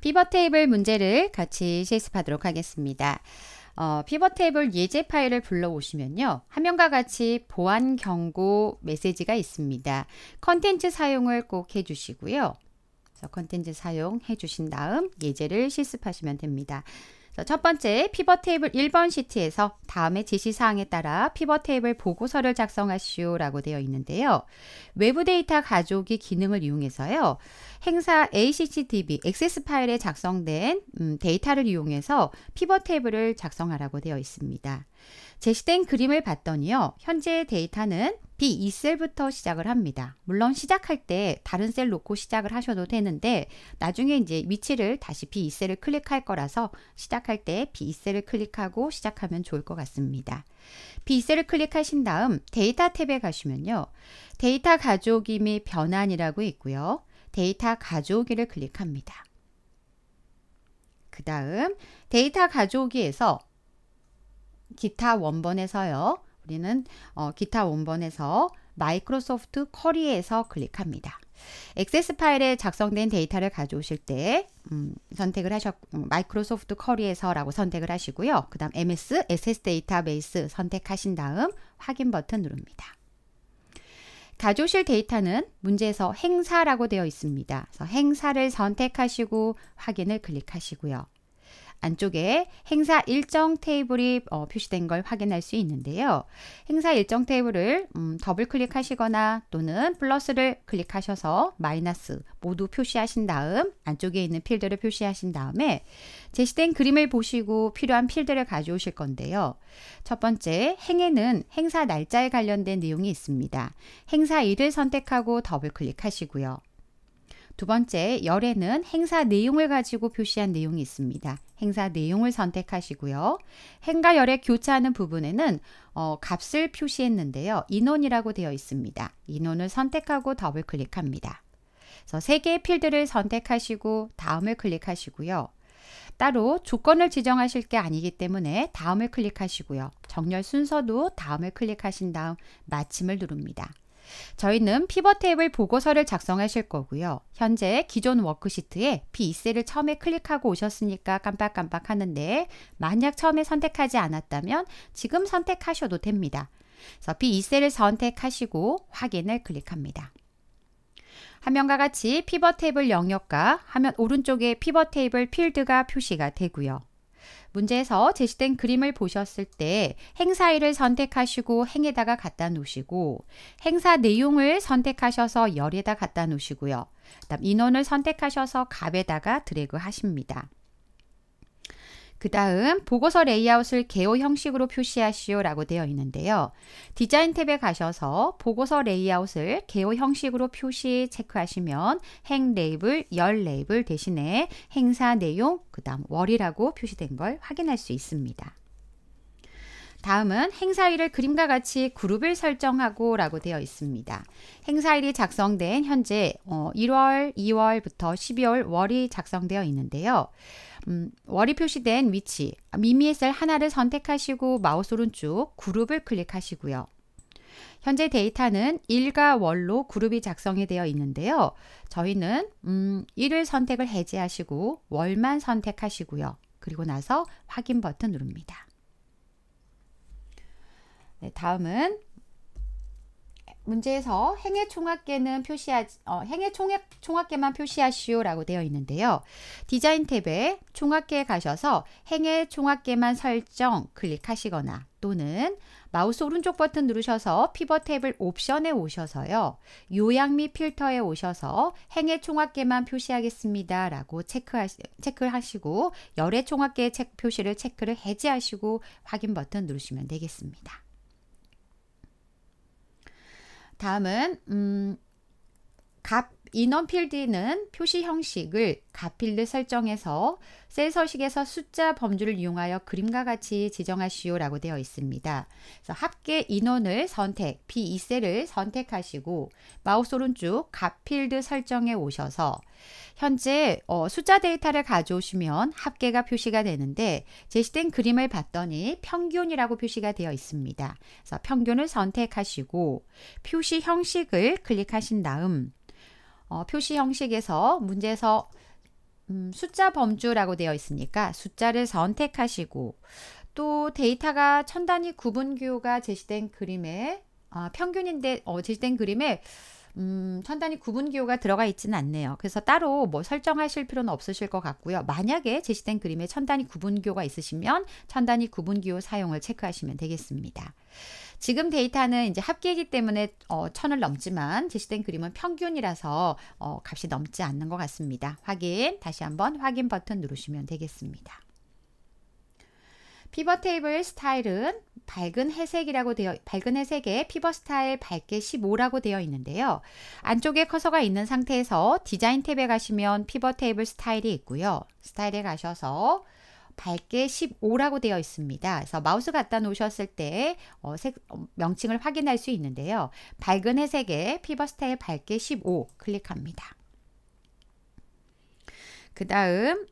피벗 테이블 문제를 같이 실습하도록 하겠습니다. 피벗 테이블 예제 파일을 불러오시면요, 화면과 같이 보안 경고 메시지가 있습니다. 컨텐츠 사용을 꼭 해주시고요. 그래서 컨텐츠 사용해 주신 다음 예제를 실습하시면 됩니다. 첫 번째, 피벗 테이블 1번 시트에서 다음의 지시사항에 따라 피벗 테이블 보고서를 작성하시오 라고 되어 있는데요. 외부 데이터 가져오기 기능을 이용해서요, 행사 ACCDB 액세스 파일에 작성된 데이터를 이용해서 피벗 테이블을 작성하라고 되어 있습니다. 제시된 그림을 봤더니요, 현재 데이터는 B2셀부터 시작을 합니다. 물론 시작할 때 다른 셀 놓고 시작을 하셔도 되는데, 나중에 이제 위치를 다시 B2셀을 클릭할 거라서 시작할 때 B2셀을 클릭하고 시작하면 좋을 것 같습니다. B2셀을 클릭하신 다음 데이터 탭에 가시면요, 데이터 가져오기 및 변환이라고 있고요. 데이터 가져오기를 클릭합니다. 그 다음 데이터 가져오기에서 기타 원본에서요, 우리는 기타 원본에서 마이크로소프트 쿼리에서 클릭합니다. 액세스 파일에 작성된 데이터를 가져오실 때 선택을 마이크로소프트 쿼리에서 라고 선택을 하시고요. 그 다음 MS 액세스 데이터베이스 선택하신 다음 확인 버튼 누릅니다. 가져오실 데이터는 문제에서 행사라고 되어 있습니다. 그래서 행사를 선택하시고 확인을 클릭하시고요. 안쪽에 행사 일정 테이블이 표시된 걸 확인할 수 있는데요. 행사 일정 테이블을 더블 클릭하시거나 또는 플러스를 클릭하셔서 마이너스 모두 표시하신 다음 안쪽에 있는 필드를 표시하신 다음에 제시된 그림을 보시고 필요한 필드를 가져오실 건데요. 첫 번째 행에는 행사 날짜에 관련된 내용이 있습니다. 행사일을 선택하고 더블 클릭하시고요. 두 번째, 열에는 행사 내용을 가지고 표시한 내용이 있습니다. 행사 내용을 선택하시고요. 행과 열의 교차하는 부분에는 값을 표시했는데요. 인원이라고 되어 있습니다. 인원을 선택하고 더블 클릭합니다. 그래서 세 개의 필드를 선택하시고 다음을 클릭하시고요. 따로 조건을 지정하실 게 아니기 때문에 다음을 클릭하시고요. 정렬 순서도 다음을 클릭하신 다음 마침을 누릅니다. 저희는 피벗 테이블 보고서를 작성하실 거고요. 현재 기존 워크시트에 B2셀을 처음에 클릭하고 오셨으니까 깜빡깜빡 하는데, 만약 처음에 선택하지 않았다면 지금 선택하셔도 됩니다. 그래서 B2셀을 선택하시고 확인을 클릭합니다. 화면과 같이 피벗 테이블 영역과 화면 오른쪽에 피벗 테이블 필드가 표시가 되고요. 문제에서 제시된 그림을 보셨을 때 행사일을 선택하시고 행에다가 갖다 놓으시고, 행사 내용을 선택하셔서 열에다 갖다 놓으시고요. 그다음 인원을 선택하셔서 값에다가 드래그 하십니다. 그 다음 보고서 레이아웃을 개호 형식으로 표시하시오 라고 되어 있는데요. 디자인 탭에 가셔서 보고서 레이아웃을 개호 형식으로 표시 체크하시면 행 레이블, 열 레이블 대신에 행사 내용, 그 다음 월이라고 표시된 걸 확인할 수 있습니다. 다음은 행사일을 그림과 같이 그룹을 설정하고 라고 되어 있습니다. 행사일이 작성된 현재 1월, 2월부터 12월 월이 작성되어 있는데요. 월이 표시된 위치, 미미의 셀 하나를 선택하시고 마우스 오른쪽 그룹을 클릭하시고요. 현재 데이터는 1과 월로 그룹이 작성이 되어 있는데요. 저희는 1을 선택을 해제하시고 월만 선택하시고요. 그리고 나서 확인 버튼 누릅니다. 다음은 문제에서 행의 총합계는 행의 총합계만 표시하시오 라고 되어 있는데요. 디자인 탭에 총합계에 가셔서 행의 총합계만 설정 클릭하시거나 또는 마우스 오른쪽 버튼 누르셔서 피벗 테이블 옵션에 오셔서요, 요약 및 필터에 오셔서 행의 총합계만 표시하겠습니다 라고 체크하시고 열의 총합계 표시를 체크를 해제하시고 확인 버튼 누르시면 되겠습니다. 다음은 값 인원 필드는 표시 형식을 값 필드 설정에서 셀 서식에서 숫자 범주를 이용하여 그림과 같이 지정하시오 라고 되어 있습니다. 그래서 합계 인원을 B2셀을 선택하시고 마우스 오른쪽 값 필드 설정에 오셔서 현재 숫자 데이터를 가져오시면 합계가 표시가 되는데, 제시된 그림을 봤더니 평균이라고 표시가 되어 있습니다. 그래서 평균을 선택하시고 표시 형식을 클릭하신 다음 표시 형식에서 문제에서 숫자 범주라고 되어 있으니까 숫자를 선택하시고 또 데이터가 천 단위 구분기호가 제시된 그림에 평균인데 제시된 그림에 천 단위 구분기호가 들어가 있지는 않네요. 그래서 따로 뭐 설정하실 필요는 없으실 것 같고요. 만약에 제시된 그림에 천 단위 구분기호가 있으시면 천 단위 구분기호 사용을 체크하시면 되겠습니다. 지금 데이터는 이제 합계이기 때문에 1000을 넘지만 제시된 그림은 평균이라서 값이 넘지 않는 것 같습니다. 확인, 다시 한번 확인 버튼 누르시면 되겠습니다. 피벗 테이블 스타일은 밝은 회색에 피벗 스타일 밝게 15라고 되어 있는데요. 안쪽에 커서가 있는 상태에서 디자인 탭에 가시면 피벗 테이블 스타일이 있고요. 스타일에 가셔서 밝게 15라고 되어 있습니다. 그래서 마우스 갖다 놓으셨을 때 명칭을 확인할 수 있는데요. 밝은 회색에 피벗 스타일 밝게 15 클릭합니다. 그 다음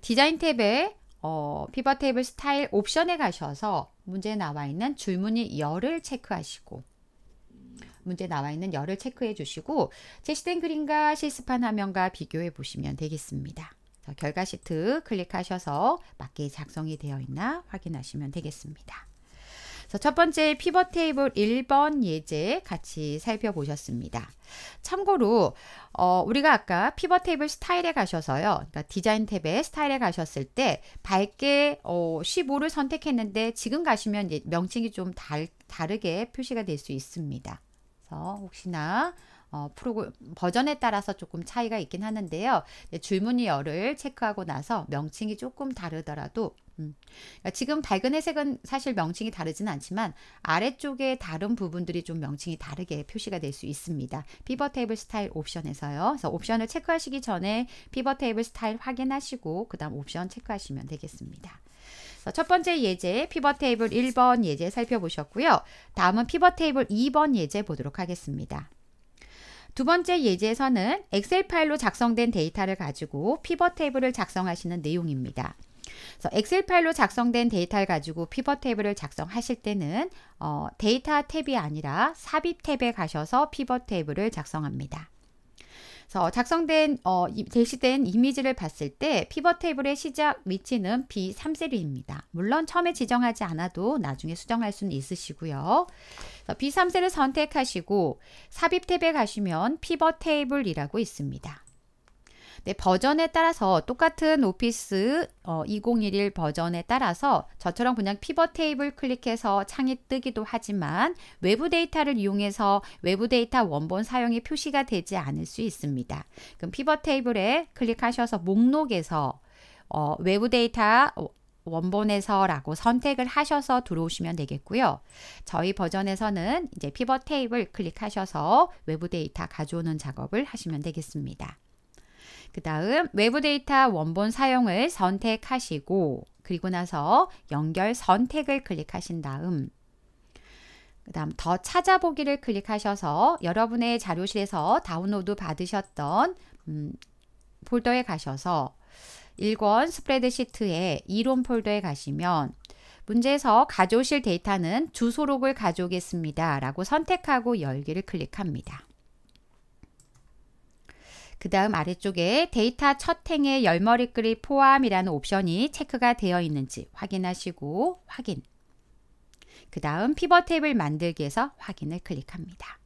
디자인 탭에 피벗 테이블 스타일 옵션에 가셔서 문제에 나와 있는 줄무늬 열을 체크하시고 체크해 주시고 제시된 그림과 실습한 화면과 비교해 보시면 되겠습니다. 결과 시트 클릭하셔서 맞게 작성이 되어 있나 확인하시면 되겠습니다. 첫 번째 피벗 테이블 1번 예제 같이 살펴보셨습니다. 참고로 우리가 아까 피벗 테이블 스타일에 가셔서요. 그러니까 디자인 탭에 스타일에 가셨을 때 밝게 15를 선택했는데 지금 가시면 이제 명칭이 좀 다르게 표시가 될 수 있습니다. 그래서 혹시나 프로그램 버전에 따라서 조금 차이가 있긴 하는데요. 줄무늬 열을 체크하고 나서 명칭이 조금 다르더라도 그러니까 지금 밝은 회색은 사실 명칭이 다르진 않지만 아래쪽에 다른 부분들이 좀 명칭이 다르게 표시가 될 수 있습니다. 피벗 테이블 스타일 옵션에서요. 그래서 옵션을 체크하시기 전에 피벗 테이블 스타일 확인하시고 그 다음 옵션 체크하시면 되겠습니다. 첫 번째 예제 피벗 테이블 1번 예제 살펴보셨고요. 다음은 피벗 테이블 2번 예제 보도록 하겠습니다. 두 번째 예제에서는 엑셀 파일로 작성된 데이터를 가지고 피벗 테이블을 작성하시는 내용입니다. 그래서 엑셀 파일로 작성된 데이터를 가지고 피벗 테이블을 작성하실 때는 데이터 탭이 아니라 삽입 탭에 가셔서 피벗 테이블을 작성합니다. 그래서 제시된 이미지를 봤을 때 피벗 테이블의 시작 위치는 B3셀입니다. 물론 처음에 지정하지 않아도 나중에 수정할 수는 있으시고요. 그래서 B3셀을 선택하시고 삽입 탭에 가시면 피벗 테이블이라고 있습니다. 네, 버전에 따라서 똑같은 오피스 2011 버전에 따라서 저처럼 그냥 피벗 테이블 클릭해서 창이 뜨기도 하지만 외부 데이터를 이용해서 외부 데이터 원본 사용이 표시가 되지 않을 수 있습니다. 그럼 피벗 테이블에 클릭하셔서 목록에서 외부 데이터 원본에서 라고 선택을 하셔서 들어오시면 되겠고요. 저희 버전에서는 이제 피벗 테이블 클릭하셔서 외부 데이터 가져오는 작업을 하시면 되겠습니다. 그 다음 외부 데이터 원본 사용을 선택하시고 그리고 나서 연결 선택을 클릭하신 다음 그 다음 더 찾아보기를 클릭하셔서 여러분의 자료실에서 다운로드 받으셨던 폴더에 가셔서 1권 스프레드시트의 이론 폴더에 가시면 문제에서 가져오실 데이터는 주소록을 가져오겠습니다 라고 선택하고 열기를 클릭합니다. 그 다음 아래쪽에 데이터 첫 행에 열머리 그립 포함이라는 옵션이 체크가 되어 있는지 확인하시고 확인. 그 다음 피벗 테이블 만들기에서 확인을 클릭합니다.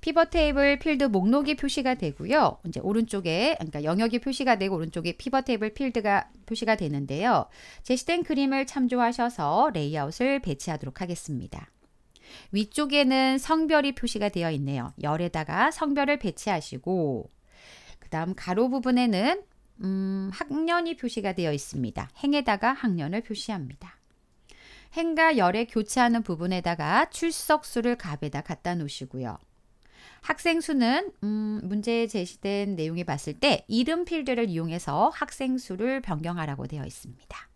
피벗 테이블 필드 목록이 표시가 되고요. 이제 오른쪽에 그러니까 영역이 표시가 되고 오른쪽에 피벗 테이블 필드가 표시가 되는데요. 제시된 그림을 참조하셔서 레이아웃을 배치하도록 하겠습니다. 위쪽에는 성별이 표시가 되어 있네요. 열에다가 성별을 배치하시고 그 다음 가로 부분에는 학년이 표시가 되어 있습니다. 행에다가 학년을 표시합니다. 행과 열에 교차하는 부분에다가 출석수를 값에다 갖다 놓으시고요. 학생 수는 문제에 제시된 내용이 봤을 때 이름 필드를 이용해서 학생 수를 변경하라고 되어 있습니다.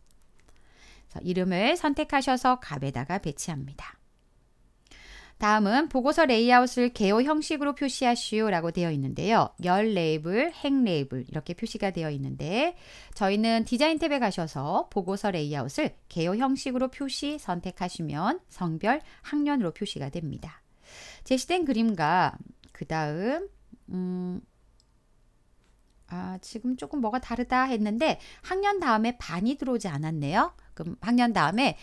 그래서 이름을 선택하셔서 값에다가 배치합니다. 다음은 보고서 레이아웃을 개요 형식으로 표시하시오 라고 되어 있는데요. 열 레이블, 행 레이블 이렇게 표시가 되어 있는데 저희는 디자인 탭에 가셔서 보고서 레이아웃을 개요 형식으로 표시 선택하시면 성별, 학년으로 표시가 됩니다. 제시된 그림과 그 다음 아, 지금 조금 뭐가 다르다 했는데 학년 다음에 반이 들어오지 않았네요. 그럼 학년 다음에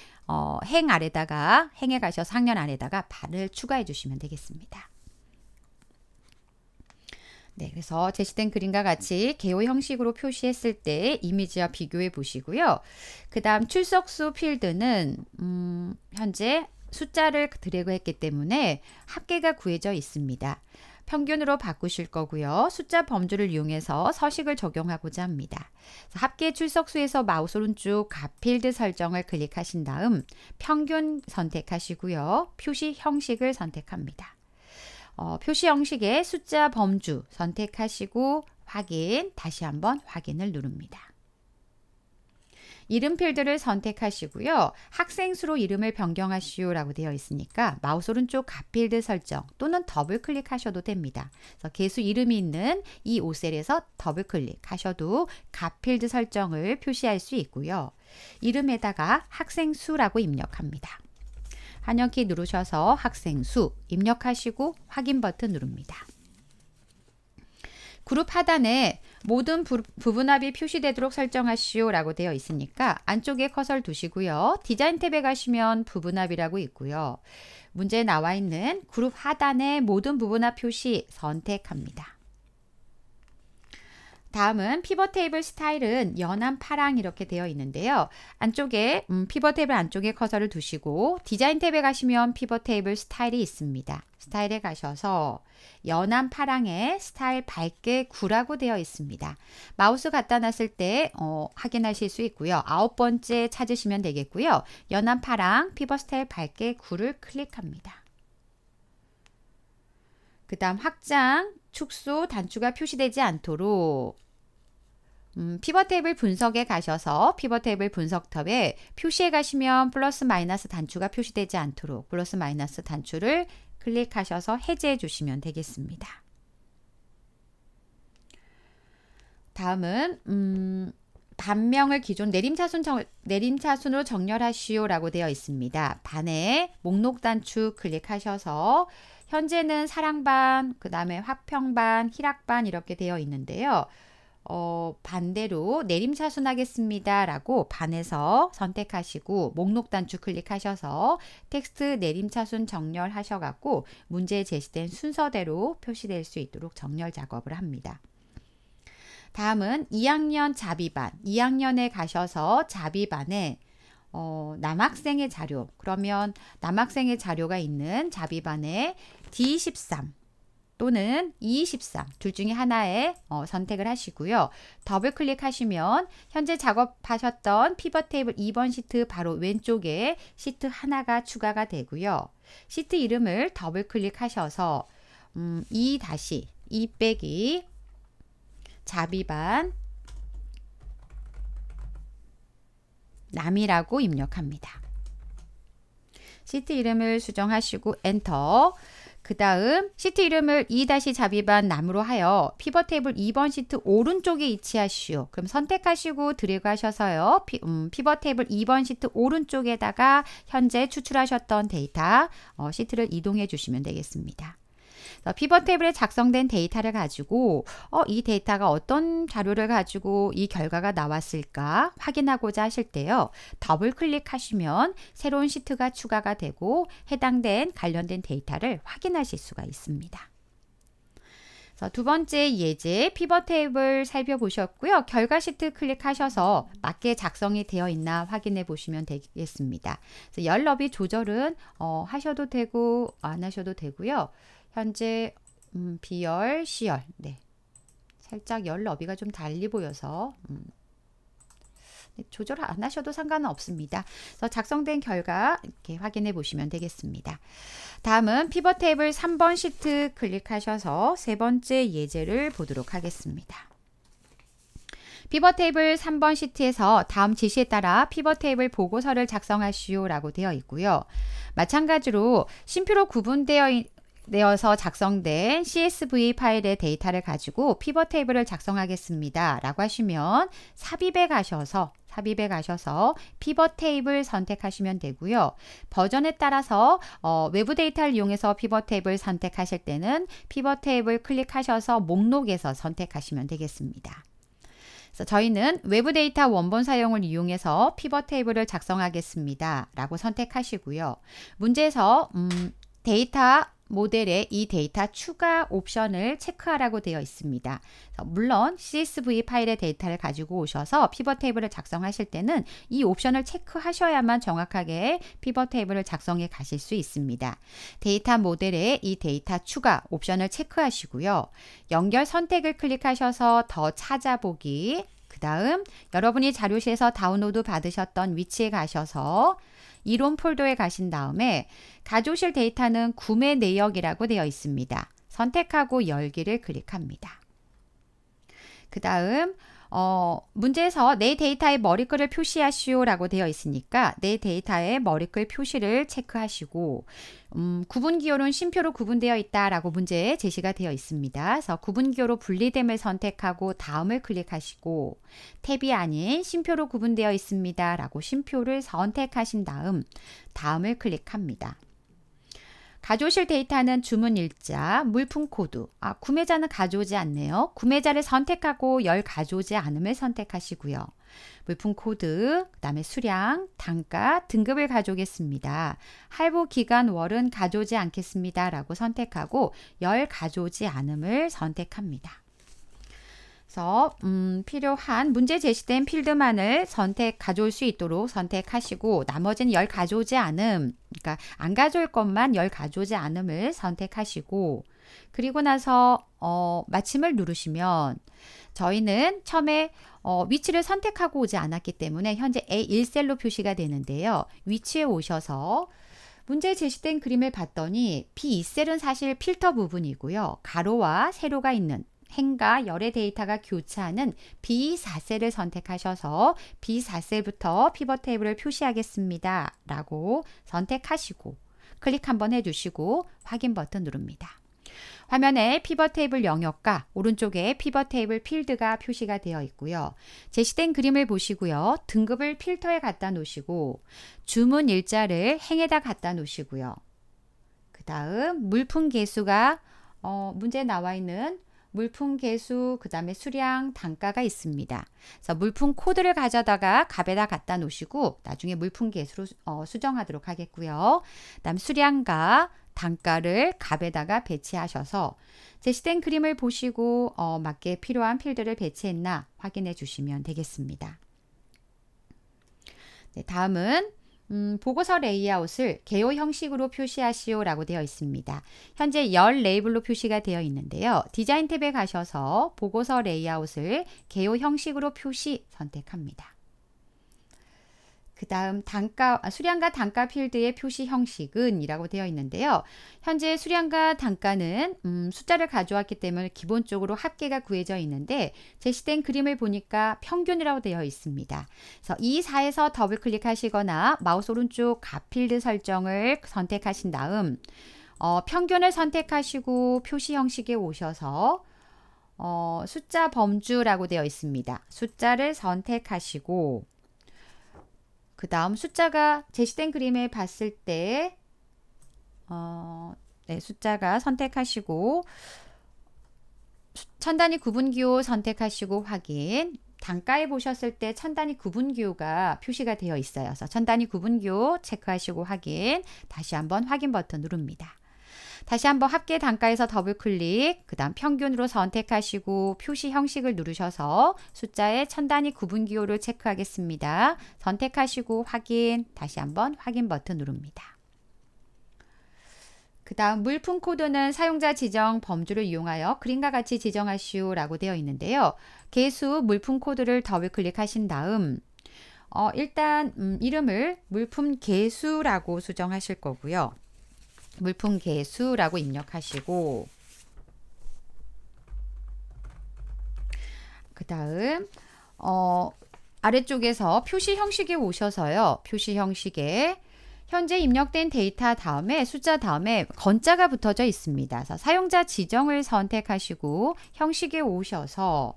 행 아래다가 행에 가셔서 학년 아래다가 반을 추가해 주시면 되겠습니다. 네, 그래서 제시된 그림과 같이 개요 형식으로 표시했을 때 이미지와 비교해 보시고요. 그 다음 출석수 필드는 현재 숫자를 드래그했기 때문에 합계가 구해져 있습니다. 평균으로 바꾸실 거고요. 숫자 범주를 이용해서 서식을 적용하고자 합니다. 합계 출석수에서 마우스 오른쪽 각 필드 설정을 클릭하신 다음 평균 선택하시고요. 표시 형식을 선택합니다. 표시 형식의 숫자 범주 선택하시고 확인, 다시 한번 확인을 누릅니다. 이름 필드를 선택하시고요. 학생수로 이름을 변경하시오 라고 되어 있으니까 마우스 오른쪽 각 필드 설정 또는 더블 클릭하셔도 됩니다. 그래서 개수 이름이 있는 이 5셀에서 더블 클릭하셔도 각 필드 설정을 표시할 수 있고요. 이름에다가 학생수라고 입력합니다. 한영키 누르셔서 학생수 입력하시고 확인 버튼 누릅니다. 그룹 하단에 모든 부분합이 표시되도록 설정하시오 라고 되어 있으니까 안쪽에 커서를 두시고요. 디자인 탭에 가시면 부분합이라고 있고요. 문제에 나와 있는 그룹 하단의 모든 부분합 표시 선택합니다. 다음은 피벗 테이블 스타일은 연한 파랑 이렇게 되어 있는데요. 안쪽에 피벗 테이블 안쪽에 커서를 두시고 디자인 탭에 가시면 피벗 테이블 스타일이 있습니다. 스타일에 가셔서 연한 파랑에 스타일 밝게 9라고 되어 있습니다. 마우스 갖다 놨을 때 확인하실 수 있고요. 9번째 찾으시면 되겠고요. 연한 파랑 피벗 스타일 밝게 9를 클릭합니다. 그 다음 확장, 축소, 단추가 표시되지 않도록 피벗 테이블 분석에 가셔서 피벗 테이블 분석 탭에 표시에 가시면 플러스 마이너스 단추가 표시되지 않도록 플러스 마이너스 단추를 클릭하셔서 해제해 주시면 되겠습니다. 다음은 반명을 기존 내림차순으로 정렬하시오 라고 되어 있습니다. 반에 목록 단추 클릭하셔서 현재는 사랑반, 그 다음에 화평반, 희락반 이렇게 되어 있는데요. 반대로 내림차순 하겠습니다 라고 반에서 선택하시고 목록 단추 클릭하셔서 텍스트 내림차순 정렬하셔갖고 문제에 제시된 순서대로 표시될 수 있도록 정렬 작업을 합니다. 다음은 2학년 자비반, 2학년에 가셔서 자비반에 남학생의 자료, 그러면 남학생의 자료가 있는 자비반에 D13 또는 E13 둘 중에 하나에 선택을 하시고요. 더블 클릭하시면 현재 작업하셨던 피벗 테이블 2번 시트 바로 왼쪽에 시트 하나가 추가가 되고요. 시트 이름을 더블 클릭하셔서 E-E 빼기 자비반 남이라고 입력합니다. 시트 이름을 수정하시고 엔터. 그 다음 시트 이름을 2-자비반 남으로 하여 피벗 테이블 2번 시트 오른쪽에 위치하시오. 그럼 선택하시고 드래그 하셔서요. 피벗 테이블 2번 시트 오른쪽에다가 현재 추출하셨던 데이터 시트를 이동해 주시면 되겠습니다. 피벗 테이블에 작성된 데이터를 가지고 이 데이터가 어떤 자료를 가지고 이 결과가 나왔을까 확인하고자 하실 때요. 더블 클릭하시면 새로운 시트가 추가가 되고 해당된 관련된 데이터를 확인하실 수가 있습니다. 두 번째 예제 피벗 테이블 살펴보셨고요. 결과 시트 클릭하셔서 맞게 작성이 되어 있나 확인해 보시면 되겠습니다. 열 너비 조절은 하셔도 되고 안 하셔도 되고요. 현재 B열, C열, 네, 살짝 열 너비가 좀 달리 보여서 조절 안 하셔도 상관은 없습니다. 그래서 작성된 결과 이렇게 확인해 보시면 되겠습니다. 다음은 피벗 테이블 3번 시트 클릭하셔서 세 번째 예제를 보도록 하겠습니다. 피벗 테이블 3번 시트에서 다음 지시에 따라 피벗 테이블 보고서를 작성하시오 라고 되어 있고요. 마찬가지로 심표로 구분되어 되어서 작성된 CSV 파일의 데이터를 가지고 피벗 테이블을 작성하겠습니다 라고 하시면 삽입에 가셔서 피벗 테이블 선택하시면 되고요. 버전에 따라서 외부 데이터를 이용해서 피벗 테이블 선택하실 때는 피벗 테이블 클릭하셔서 목록에서 선택하시면 되겠습니다. 그래서 저희는 외부 데이터 원본 사용을 이용해서 피벗 테이블을 작성하겠습니다 라고 선택하시고요. 문제에서 데이터 모델에 이 데이터 추가 옵션을 체크하라고 되어 있습니다. 물론 CSV 파일의 데이터를 가지고 오셔서 피벗 테이블을 작성하실 때는 이 옵션을 체크하셔야만 정확하게 피벗 테이블을 작성해 가실 수 있습니다. 데이터 모델에 이 데이터 추가 옵션을 체크하시고요. 연결 선택을 클릭하셔서 더 찾아보기, 그 다음 여러분이 자료실에서 다운로드 받으셨던 위치에 가셔서 이론 폴더에 가신 다음에 가져오실 데이터는 구매 내역이라고 되어 있습니다. 선택하고 열기를 클릭합니다. 그 다음 문제에서 내 데이터의 머리글을 표시하시오 라고 되어 있으니까 내 데이터의 머리글 표시를 체크하시고 구분기호는 쉼표로 구분되어 있다 라고 문제에 제시가 되어 있습니다. 그래서 구분기호로 분리됨을 선택하고 다음을 클릭하시고 탭이 아닌 쉼표로 구분되어 있습니다 라고 쉼표를 선택하신 다음을 클릭합니다. 가져오실 데이터는 주문일자, 물품코드, 구매자는 가져오지 않네요. 구매자를 선택하고 열 가져오지 않음을 선택하시고요. 물품코드, 그 다음에 수량, 단가, 등급을 가져오겠습니다. 할부기간 월은 가져오지 않겠습니다 라고 선택하고 열 가져오지 않음을 선택합니다. 그래서 필요한 문제 제시된 필드만을 가져올 수 있도록 선택하시고 나머지는 열 가져오지 않음, 그러니까 안 가져올 것만 열 가져오지 않음을 선택하시고 그리고 나서 마침을 누르시면 저희는 처음에 위치를 선택하고 오지 않았기 때문에 현재 A1셀로 표시가 되는데요. 위치에 오셔서 문제 제시된 그림을 봤더니 B2셀은 사실 필터 부분이고요. 가로와 세로가 있는 행과 열의 데이터가 교차하는 B4셀을 선택하셔서 B4셀부터 피벗 테이블을 표시하겠습니다 라고 선택하시고 클릭 한번 해주시고 확인 버튼 누릅니다. 화면에 피벗 테이블 영역과 오른쪽에 피벗 테이블 필드가 표시가 되어 있고요. 제시된 그림을 보시고요. 등급을 필터에 갖다 놓으시고 주문 일자를 행에다 갖다 놓으시고요. 그 다음 물품 개수가 문제에 나와 있는 물품 개수, 그 다음에 수량, 단가가 있습니다. 그래서 물품 코드를 가져다가 값에다 갖다 놓으시고 나중에 물품 개수로 수정하도록 하겠고요. 그 다음 수량과 단가를 값에다가 배치하셔서 제시된 그림을 보시고 맞게 필요한 필드를 배치했나 확인해 주시면 되겠습니다. 네, 다음은 보고서 레이아웃을 개요 형식으로 표시하시오 라고 되어 있습니다. 현재 열 레이블로 표시가 되어 있는데요. 디자인 탭에 가셔서 보고서 레이아웃을 개요 형식으로 표시 선택합니다. 그 다음 수량과 단가 필드의 표시 형식은 이라고 되어 있는데요. 현재 수량과 단가는 숫자를 가져왔기 때문에 기본적으로 합계가 구해져 있는데 제시된 그림을 보니까 평균이라고 되어 있습니다. 그래서 E4에서 더블 클릭하시거나 마우스 오른쪽 값 필드 설정을 선택하신 다음 평균을 선택하시고 표시 형식에 오셔서 숫자 범주라고 되어 있습니다. 숫자를 선택하시고 그 다음 숫자가 제시된 그림에 봤을 때 숫자가 선택하시고 천단위 구분기호 선택하시고 확인, 단가에 보셨을 때 천단위 구분기호가 표시가 되어 있어요. 그래서 천단위 구분기호 체크하시고 확인, 다시 한번 확인 버튼 누릅니다. 다시 한번 합계 단가에서 더블클릭, 그 다음 평균으로 선택하시고 표시 형식을 누르셔서 숫자의 천단위 구분기호를 체크하겠습니다. 선택하시고 확인, 다시 한번 확인 버튼 누릅니다. 그 다음 물품 코드는 사용자 지정 범주를 이용하여 그림과 같이 지정하시오 라고 되어 있는데요. 개수 물품 코드를 더블클릭하신 다음 일단 이름을 물품 개수라고 수정하실 거고요. 물품 개수라고 입력하시고 그 다음 아래쪽에서 표시 형식에 오셔서요. 표시 형식에 현재 입력된 데이터 다음에 숫자 다음에 건자가 붙어져 있습니다. 그래서 사용자 지정을 선택하시고 형식에 오셔서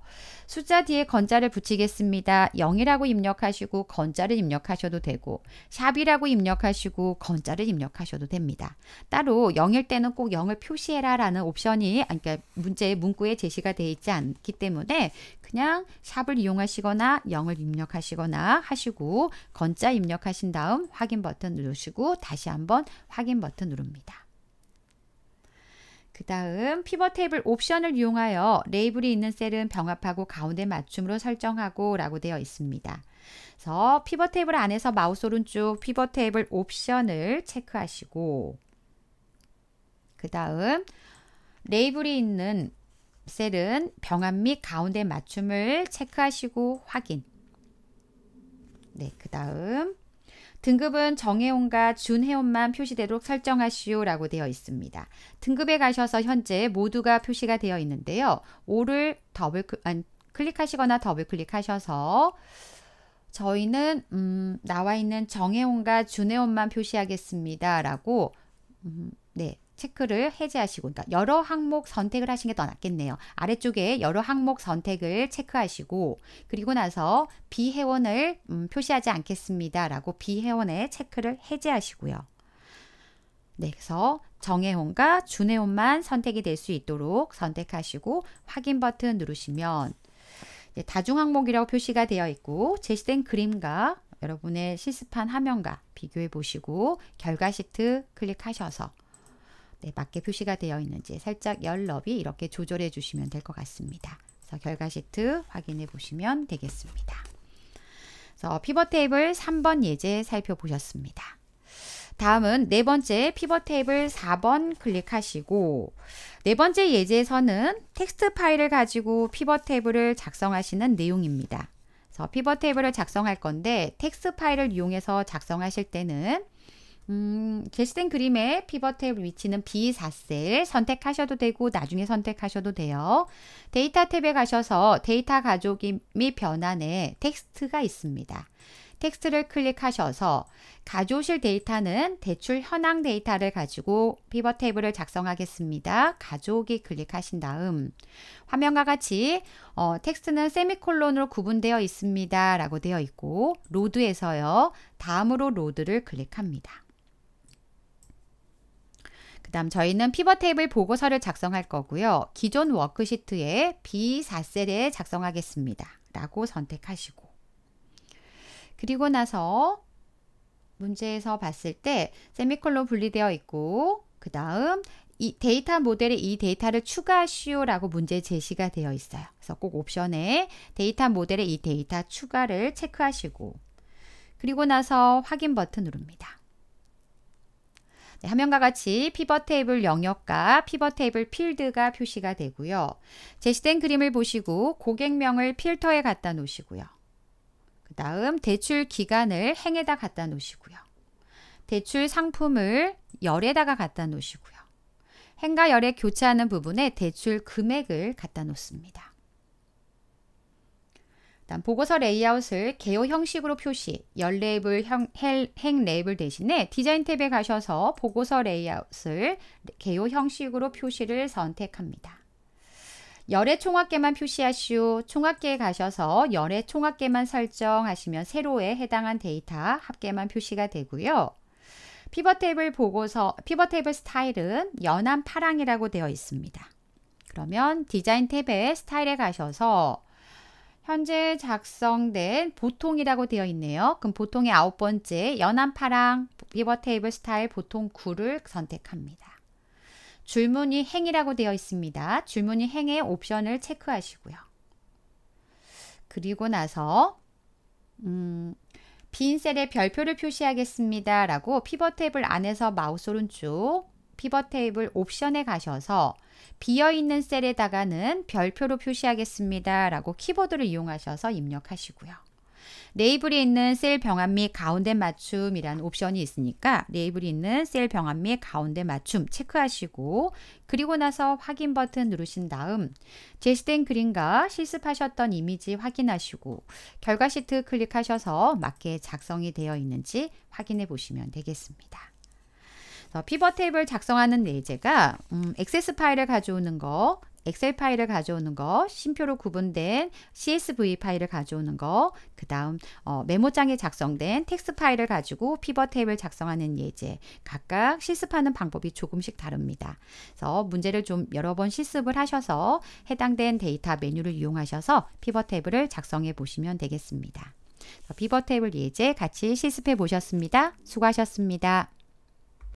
숫자 뒤에 건자를 붙이겠습니다. 0이라고 입력하시고 건자를 입력하셔도 되고 샵이라고 입력하시고 건자를 입력하셔도 됩니다. 따로 0일 때는 꼭 0을 표시해라 라는 옵션이 그러니까 문제의 문구에 제시가 되어 있지 않기 때문에 그냥 샵을 이용하시거나 0을 입력하시거나 하시고 건자 입력하신 다음 확인 버튼 누르시고 다시 한번 확인 버튼 누릅니다. 그 다음 피벗 테이블 옵션을 이용하여 레이블이 있는 셀은 병합하고 가운데 맞춤으로 설정하고 라고 되어 있습니다. 그래서 피벗 테이블 안에서 마우스 오른쪽 피벗 테이블 옵션을 체크하시고 그 다음 레이블이 있는 셀은 병합 및 가운데 맞춤을 체크하시고 확인. 네, 그 다음 등급은 정해온과 준해온만 표시되도록 설정하시오 라고 되어 있습니다. 등급에 가셔서 현재 모두가 표시가 되어 있는데요. 5를 클릭하시거나 더블클릭하셔서 저희는 나와 있는 정해온과 준해온만 표시하겠습니다 라고 체크를 해제하시고 그러니까 여러 항목 선택을 하시는 게 더 낫겠네요. 아래쪽에 여러 항목 선택을 체크하시고 그리고 나서 비회원을 표시하지 않겠습니다 라고 비회원에 체크를 해제하시고요. 네, 그래서 정회원과 준회원만 선택이 될 수 있도록 선택하시고 확인 버튼 누르시면 다중 항목이라고 표시가 되어 있고 제시된 그림과 여러분의 실습한 화면과 비교해 보시고 결과 시트 클릭하셔서 맞게 표시가 되어 있는지 살짝 열 너비 이렇게 조절해 주시면 될 것 같습니다. 그래서 결과 시트 확인해 보시면 되겠습니다. 그래서 피벗 테이블 3번 예제 살펴보셨습니다. 다음은 네 번째 피벗 테이블 4번 클릭하시고 네 번째 예제에서는 텍스트 파일을 가지고 피벗 테이블을 작성하시는 내용입니다. 그래서 피벗 테이블을 작성할 건데 텍스트 파일을 이용해서 작성하실 때는 제시된 그림의 피벗 탭 위치는 B4셀 선택하셔도 되고 나중에 선택하셔도 돼요. 데이터 탭에 가셔서 데이터 가족 및 변환에 텍스트가 있습니다. 텍스트를 클릭하셔서 가져오실 데이터는 대출 현황 데이터를 가지고 피벗 테이블을 작성하겠습니다. 가져오기 클릭하신 다음 화면과 같이 텍스트는 세미콜론으로 구분되어 있습니다 라고 되어 있고 로드에서요 다음으로 로드를 클릭합니다. 그 다음 저희는 피벗 테이블 보고서를 작성할 거고요. 기존 워크시트에 B4셀에 작성하겠습니다 라고 선택하시고 그리고 나서 문제에서 봤을 때 세미콜론 분리되어 있고 그 다음 이 데이터 모델에 이 데이터를 추가하시오 라고 문제 제시가 되어 있어요. 그래서 꼭 옵션에 데이터 모델에 이 데이터 추가를 체크하시고 그리고 나서 확인 버튼 누릅니다. 네, 화면과 같이 피벗 테이블 영역과 피벗 테이블 필드가 표시가 되고요. 제시된 그림을 보시고 고객명을 필터에 갖다 놓으시고요. 그 다음 대출 기간을 행에다 갖다 놓으시고요. 대출 상품을 열에다가 갖다 놓으시고요. 행과 열에 교차하는 부분에 대출 금액을 갖다 놓습니다. 다음 보고서 레이아웃을 개요 형식으로 표시, 열 레이블, 행 레이블 대신에 디자인 탭에 가셔서 보고서 레이아웃을 개요 형식으로 표시를 선택합니다. 열의 총합계만 표시하시오. 총합계에 가셔서 열의 총합계만 설정하시면 세로에 해당한 데이터 합계만 표시가 되고요. 피벗 테이블 보고서, 피벗 테이블 스타일은 연한 파랑이라고 되어 있습니다. 그러면 디자인 탭에 스타일에 가셔서 현재 작성된 보통이라고 되어 있네요. 그럼 보통의 9번째 연한 파랑 피벗 테이블 스타일 보통 9를 선택합니다. 줄무늬 행이라고 되어 있습니다. 줄무늬 행의 옵션을 체크하시고요. 그리고 나서 빈 셀에 별표를 표시하겠습니다 라고 피벗 테이블 안에서 마우스 오른쪽 피벗 테이블 옵션에 가셔서 비어있는 셀에다가는 별표로 표시하겠습니다 라고 키보드를 이용하셔서 입력하시고요. 레이블이 있는 셀 병합 및 가운데 맞춤이라는 옵션이 있으니까 레이블이 있는 셀 병합 및 가운데 맞춤 체크하시고, 그리고 나서 확인 버튼 누르신 다음 제시된 그림과 실습하셨던 이미지 확인하시고 결과 시트 클릭하셔서 맞게 작성이 되어 있는지 확인해 보시면 되겠습니다. 피벗 테이블 작성하는 예제가 액세스 파일을 가져오는 거, 엑셀 파일을 가져오는 거, 심표로 구분된 CSV 파일을 가져오는 거, 그 다음 메모장에 작성된 텍스트 파일을 가지고 피벗 테이블 작성하는 예제, 각각 실습하는 방법이 조금씩 다릅니다. 그래서 문제를 좀 여러 번 실습을 하셔서 해당된 데이터 메뉴를 이용하셔서 피벗 테이블을 작성해 보시면 되겠습니다. 피벗 테이블 예제 같이 실습해 보셨습니다. 수고하셨습니다.